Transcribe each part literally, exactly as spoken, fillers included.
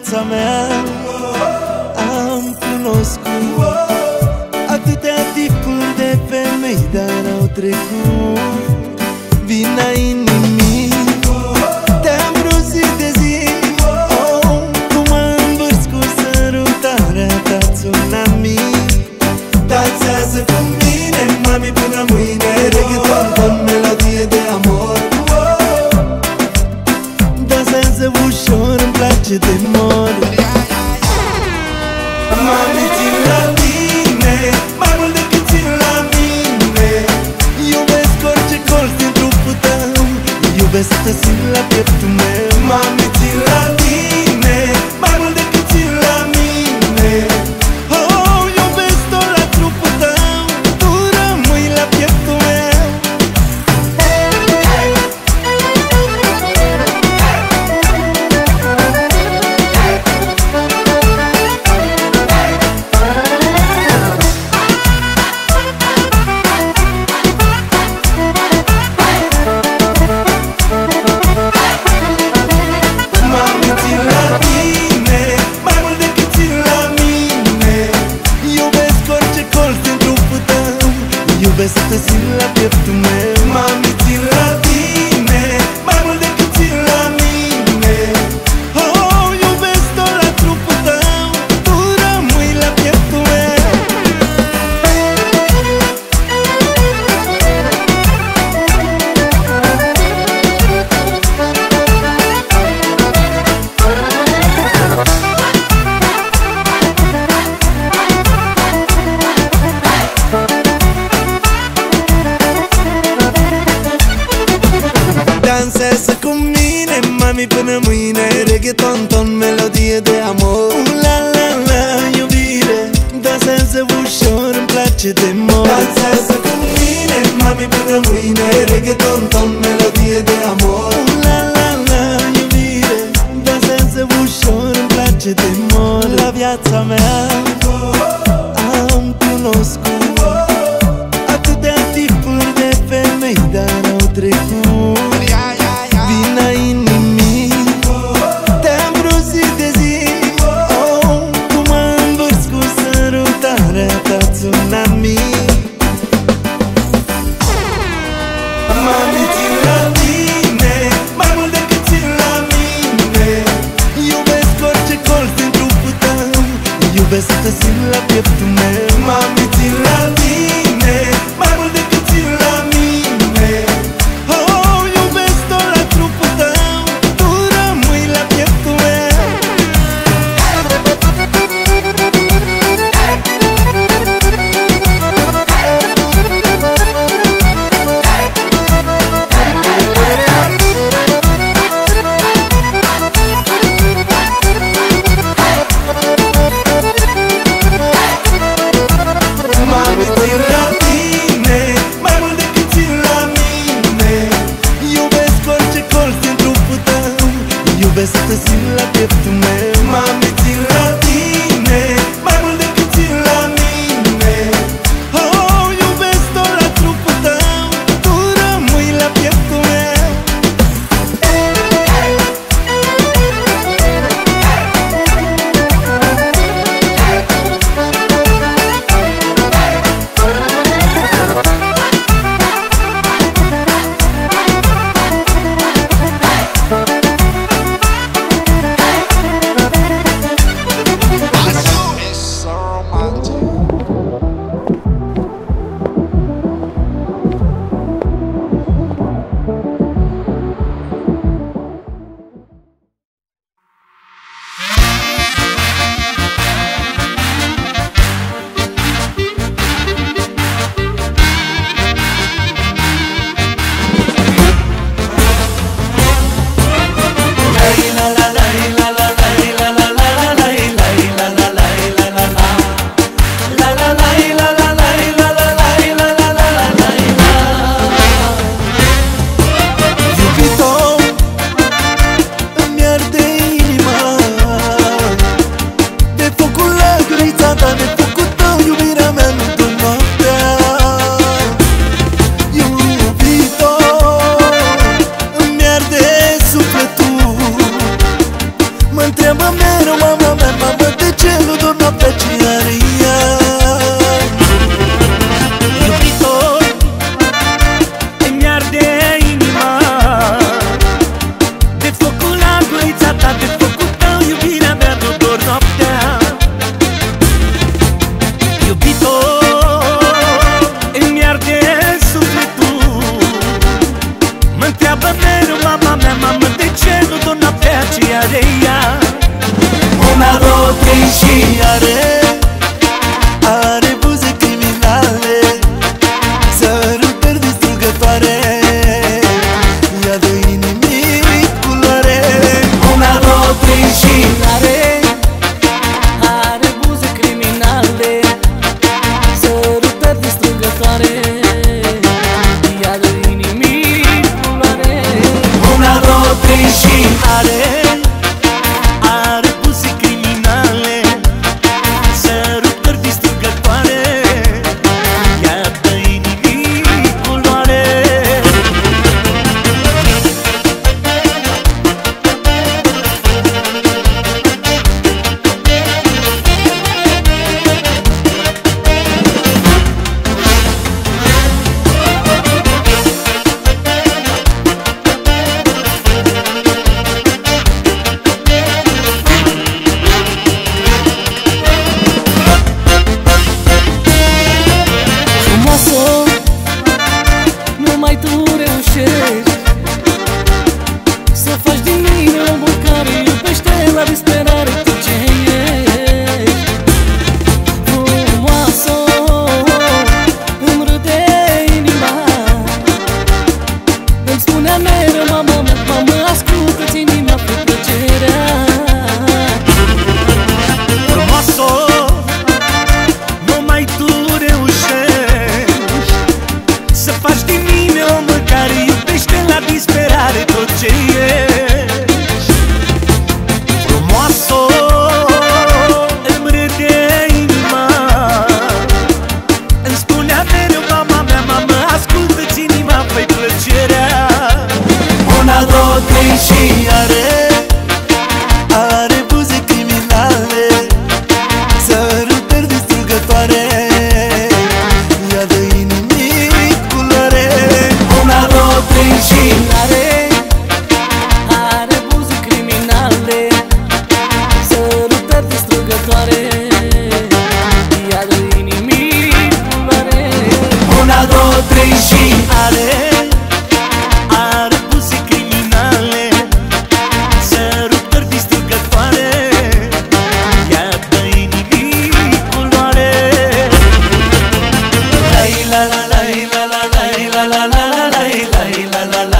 viața mea am cunoscut atâtea tipuri de femei, dar au trecut vina inimii. Te-am grozit de zi, oh, cum mă învârți cu sărutarea ta tsunami. Danțează cu mine, mami, până mâine, regătoartă melodie de amor. Danțează ușor, îmi place de mor. Mami, țin la tine mai mult decât țin la mine. Iubesc orice colț din trupul tău, iubesc să te simt la pieptul meu. Mami, țin la tine mai mult decât țin la mine. Oh, iubesc tot la trupul tău, tu rămâi la pieptul meu. Iubesc să te simt la pieptul meu. Mami, țin la tine mai mult decât țin la mine. Oh, iubesc tot la trupul tău, tu rămâi la pieptul meu. Danțează cu mine, mami, până mâine, reggaeton, melodie de amor. La la la, iubire, danțează ușor, îmi place de mor. Danțează cu mine, mami, până mâine, reggaeton, melodie de amor. La la la, iubire, danțează ușor, îmi place de mor. La viața mea am cunoscut atâtea tipuri de femei, dar au trecut vina inimii. Te-am grozit de zi, oh, cum mă învârți cu sărutarea ta tsunami. Mami, țin la tine mai mult decât țin la mine. Iubesc orice colț din trupul tău, iubesc să te simt la pieptul meu. Mami, țin la tine mai mult decât țin la mine. Iubesc să te simt la pieptul meu. Mami, țin la tine mai mult decât țin la mine. Oh, iubesc tot la trupul tău, tu rămâi la pieptul meu. Mă întreabă mereu trei și ale are puse criminale, sărutări distrugătoare, ea dă inimii culoare. La la la la la la la la la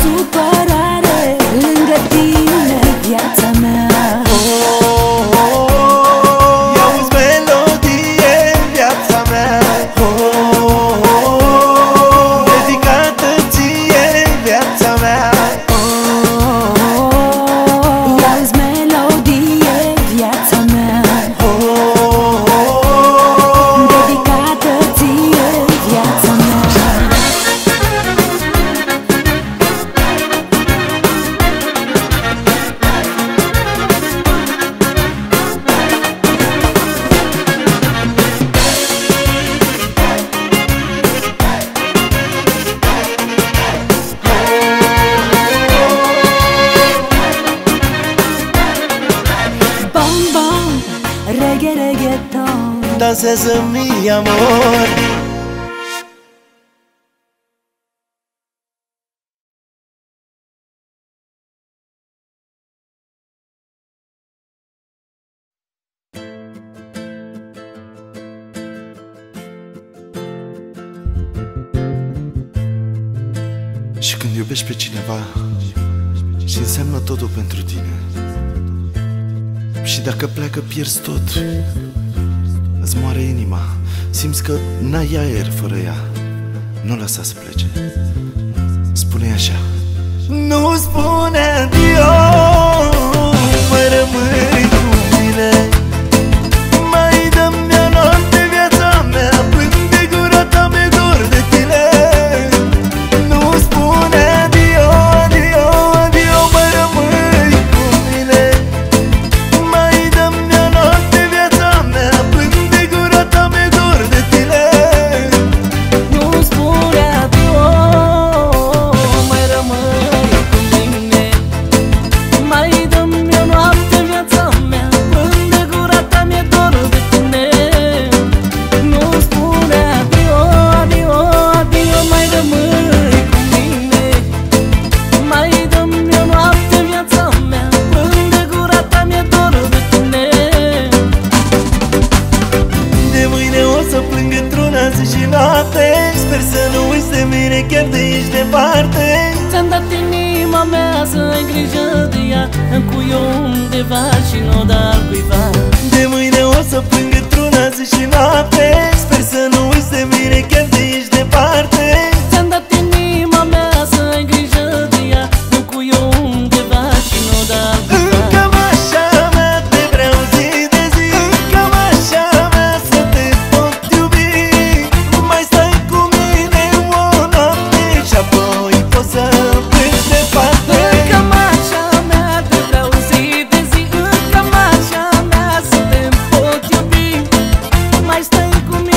supărare lângă francesa, mi amor. Și când iubești pe cineva și înseamnă totul pentru tine, și dacă pleacă pierzi tot, îți moare inima, simți că n-ai aer fără ea, nu lăsa să plece. Spune-i așa: nu spune adio, mai rămâi cu mine, mai dă-mi o noapte viața mea, plâng de gura ta, mi-e dor de tine. Mai stai cu mine.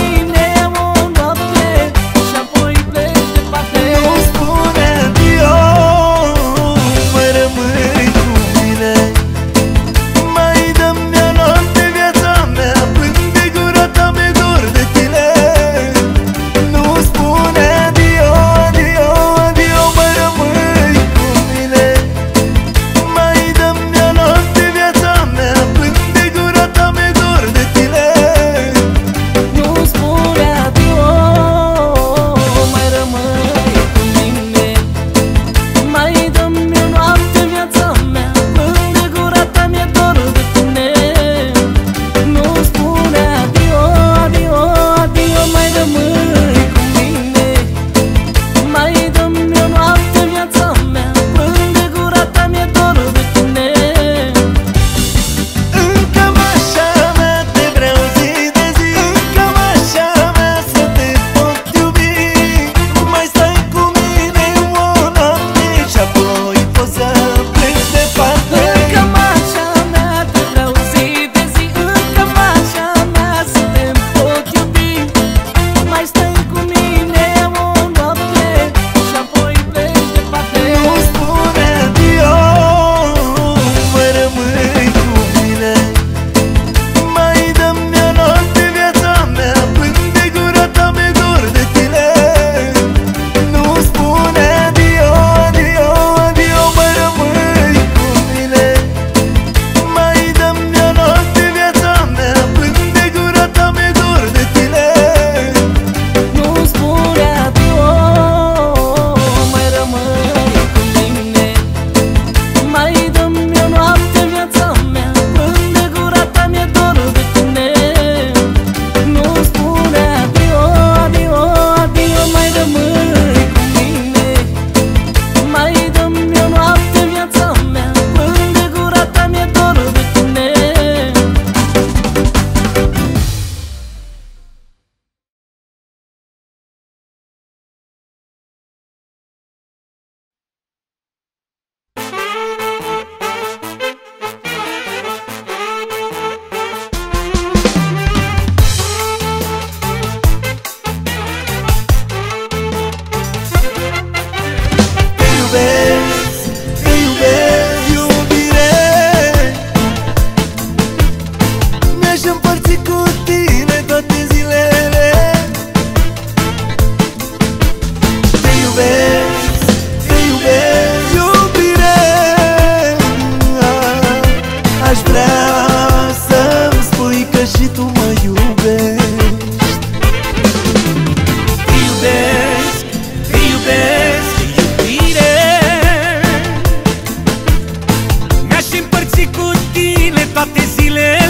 aș împărți cu tine toate zilele.